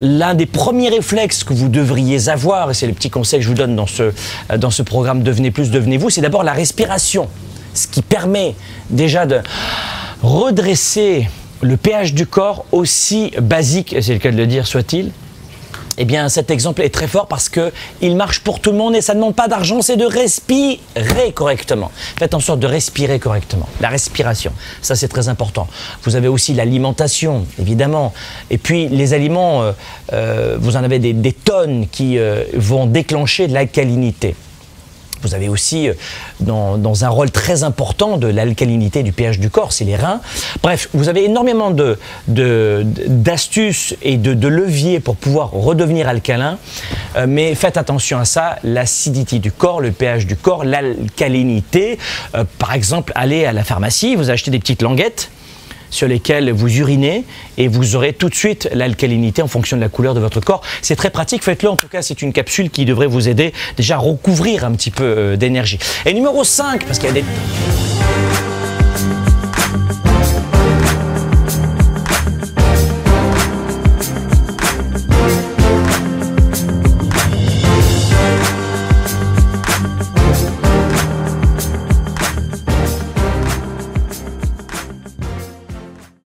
L'un des premiers réflexes que vous devriez avoir, et c'est les petits conseils que je vous donne dans ce programme Devenez plus, devenez-vous, c'est d'abord la respiration, ce qui permet déjà de redresser le pH du corps aussi basique, c'est le cas de le dire soit-il. Eh bien, cet exemple est très fort parce qu'il marche pour tout le monde et ça ne demande pas d'argent, c'est de respirer correctement. Faites en sorte de respirer correctement. La respiration, ça c'est très important. Vous avez aussi l'alimentation, évidemment. Et puis les aliments, vous en avez des tonnes qui vont déclencher de l'alcalinité. Vous avez aussi dans un rôle très important de l'alcalinité du pH du corps, c'est les reins. Bref, vous avez énormément d'astuces et de leviers pour pouvoir redevenir alcalin. Mais faites attention à ça, l'acidité du corps, le pH du corps, l'alcalinité. Par exemple, allez à la pharmacie, vous achetez des petites languettes sur lesquelles vous urinez et vous aurez tout de suite l'alcalinité en fonction de la couleur de votre corps. C'est très pratique, faites-le en tout cas, c'est une capsule qui devrait vous aider déjà à recouvrir un petit peu d'énergie. Et numéro 5, parce qu'il y a des...